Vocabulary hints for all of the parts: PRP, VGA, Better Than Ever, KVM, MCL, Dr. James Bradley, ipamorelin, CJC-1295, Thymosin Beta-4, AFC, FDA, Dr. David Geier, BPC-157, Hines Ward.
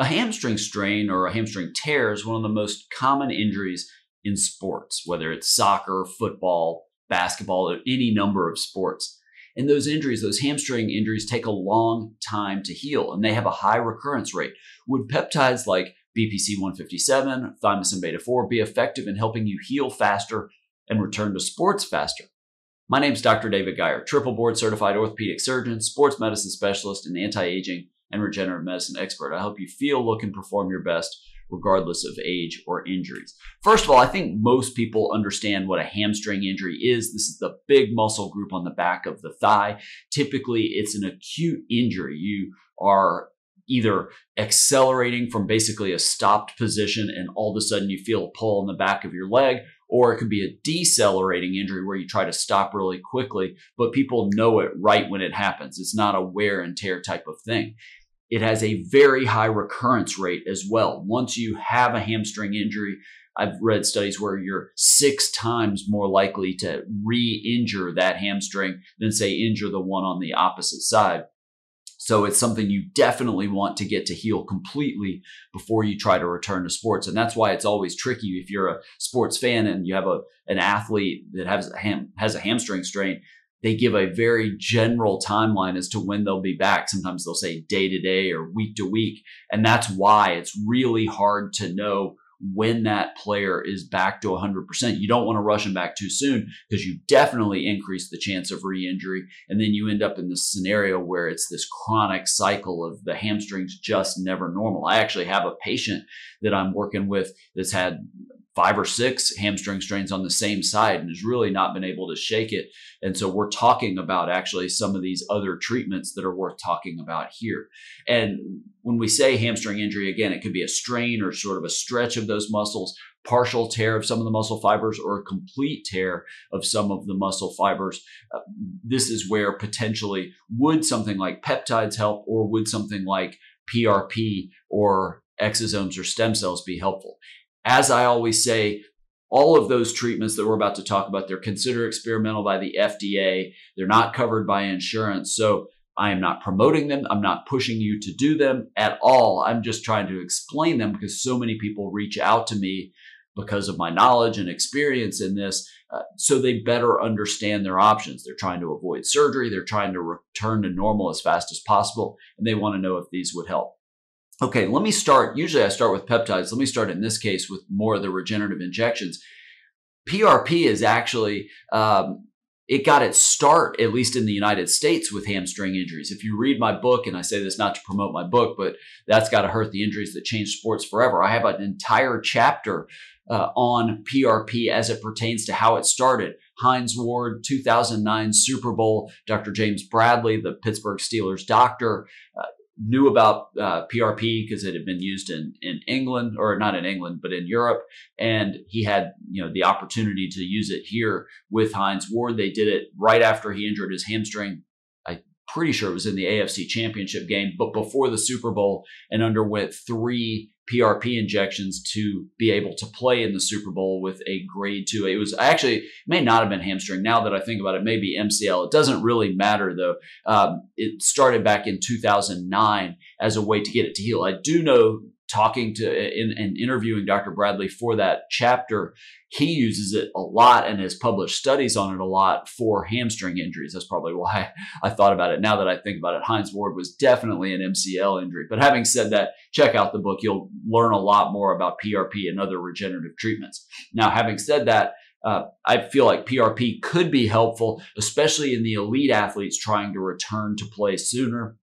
A hamstring strain or a hamstring tear is one of the most common injuries in sports, whether it's soccer, football, basketball, or any number of sports. And those injuries, those hamstring injuries, take a long time to heal, and they have a high recurrence rate. Would peptides like BPC-157, thymosin beta-4 be effective in helping you heal faster and return to sports faster? My name is Dr. David Geier, triple board-certified orthopedic surgeon, sports medicine specialist, and anti-aging and regenerative medicine expert. I help you feel, look, and perform your best regardless of age or injuries. First of all, I think most people understand what a hamstring injury is. This is the big muscle group on the back of the thigh. Typically, it's an acute injury. You are either accelerating from basically a stopped position and all of a sudden you feel a pull in the back of your leg, or it could be a decelerating injury where you try to stop really quickly, but people know it right when it happens. It's not a wear and tear type of thing. It has a very high recurrence rate as well. Once you have a hamstring injury, I've read studies where you're 6 times more likely to re-injure that hamstring than, say, injure the one on the opposite side. So it's something you definitely want to get to heal completely before you try to return to sports. And that's why it's always tricky if you're a sports fan and you have an athlete that has a hamstring strain. They give a very general timeline as to when they'll be back. Sometimes they'll say day to day or week to week. And that's why it's really hard to know when that player is back to 100%. You don't want to rush him back too soon because you definitely increase the chance of re-injury. And then you end up in this scenario where it's this chronic cycle of the hamstrings just never normal. I actually have a patient that I'm working with that's had 5 or 6 hamstring strains on the same side and has really not been able to shake it. And so we're talking about actually some of these other treatments that are worth talking about here. And when we say hamstring injury, again, it could be a strain or sort of a stretch of those muscles, partial tear of some of the muscle fibers, or a complete tear of some of the muscle fibers. This is where potentially would something like peptides help, or would something like PRP or exosomes or stem cells be helpful? As I always say, all of those treatments that we're about to talk about, they're considered experimental by the FDA. They're not covered by insurance. So I am not promoting them. I'm not pushing you to do them at all. I'm just trying to explain them because so many people reach out to me because of my knowledge and experience in this, so they better understand their options. They're trying to avoid surgery. They're trying to return to normal as fast as possible, and they want to know if these would help. Okay, let me start. Usually I start with peptides. Let me start in this case with more of the regenerative injections. PRP is actually, it got its start, at least in the United States, with hamstring injuries. If you read my book, and I say this not to promote my book, but That's Gotta Hurt, the Injuries That Changed Sports Forever, I have an entire chapter on PRP as it pertains to how it started. Hines Ward, 2009 Super Bowl, Dr. James Bradley, the Pittsburgh Steelers doctor, knew about PRP because it had been used in England, or not in England, but in Europe. And he had, the opportunity to use it here with Hines Ward. They did it right after he injured his hamstring. I'm pretty sure it was in the AFC championship game, but before the Super Bowl, and underwent 3 PRP injections to be able to play in the Super Bowl with a grade 2. It was actually, may not have been hamstring. Now that I think about it, maybe MCL. It doesn't really matter though. It started back in 2009 as a way to get it to heal. I do know, talking to and interviewing Dr. Bradley for that chapter, he uses it a lot and has published studies on it a lot for hamstring injuries. That's probably why I thought about it. Now that I think about it, Hines Ward was definitely an MCL injury. But having said that, check out the book. You'll learn a lot more about PRP and other regenerative treatments. Now, having said that, I feel like PRP could be helpful, especially in the elite athletes trying to return to play sooner.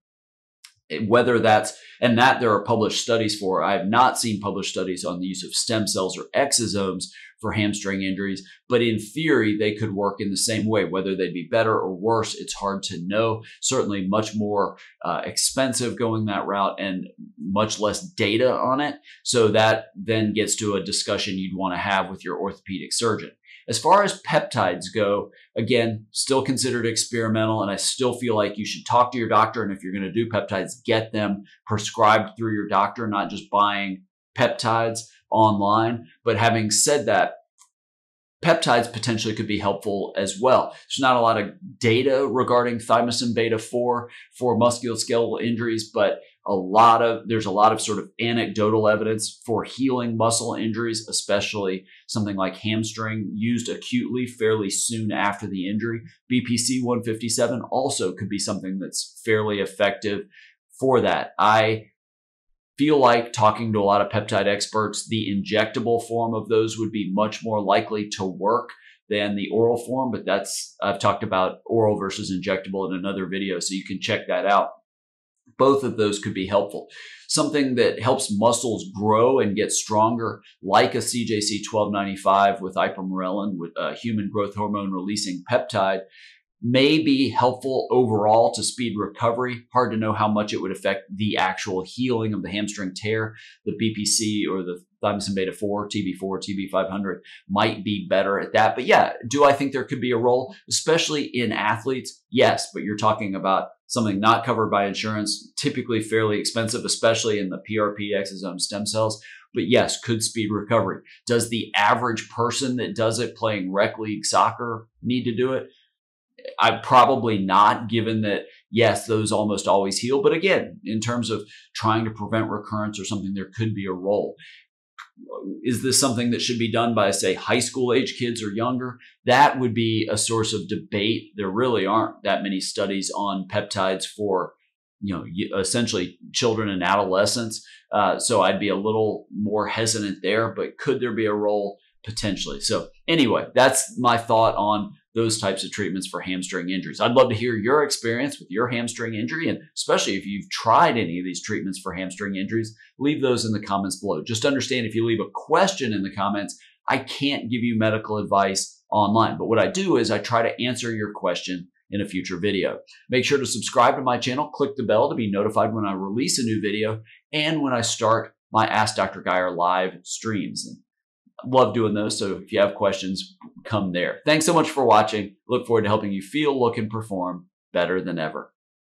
Whether that's, and that there are published studies for, I have not seen published studies on the use of stem cells or exosomes for hamstring injuries, but in theory, they could work in the same way. Whether they'd be better or worse, it's hard to know. Certainly much more expensive going that route and much less data on it. So that then gets to a discussion you'd want to have with your orthopedic surgeon. As far as peptides go, again, still considered experimental, and I still feel like you should talk to your doctor, and if you're going to do peptides, get them prescribed through your doctor, not just buying peptides online. But having said that, peptides potentially could be helpful as well. There's not a lot of data regarding thymosin beta-4 for musculoskeletal injuries, but there's a lot of sort of anecdotal evidence for healing muscle injuries, especially something like hamstring used acutely fairly soon after the injury. BPC-157 also could be something that's fairly effective for that. I feel like, talking to a lot of peptide experts, the injectable form of those would be much more likely to work than the oral form, but I've talked about oral versus injectable in another video, so you can check that out. Both of those could be helpful. Something that helps muscles grow and get stronger, like a CJC-1295 with ipamorelin, with a human growth hormone releasing peptide, may be helpful overall to speed recovery. Hard to know how much it would affect the actual healing of the hamstring tear. The BPC or the Thymosin Beta-4, TB4, TB500 might be better at that. But yeah, do I think there could be a role, especially in athletes? Yes, but you're talking about something not covered by insurance, typically fairly expensive, especially in the PRP exosome stem cells. But yes, could speed recovery. Does the average person that does it playing rec league soccer need to do it? I probably not, given that, yes, those almost always heal. But again, in terms of trying to prevent recurrence or something, there could be a role. Is this something that should be done by, say, high school age kids or younger? That would be a source of debate. There really aren't that many studies on peptides for, essentially children and adolescents. So I'd be a little more hesitant there, but could there be a role? Potentially. So anyway, that's my thought on those types of treatments for hamstring injuries. I'd love to hear your experience with your hamstring injury, and especially if you've tried any of these treatments for hamstring injuries, leave those in the comments below. Just understand, if you leave a question in the comments, I can't give you medical advice online, but what I do is I try to answer your question in a future video. Make sure to subscribe to my channel, click the bell to be notified when I release a new video and when I start my Ask Dr. Geier live streams. And love doing those, so if you have questions, come there. Thanks so much for watching. Look forward to helping you feel, look, and perform better than ever.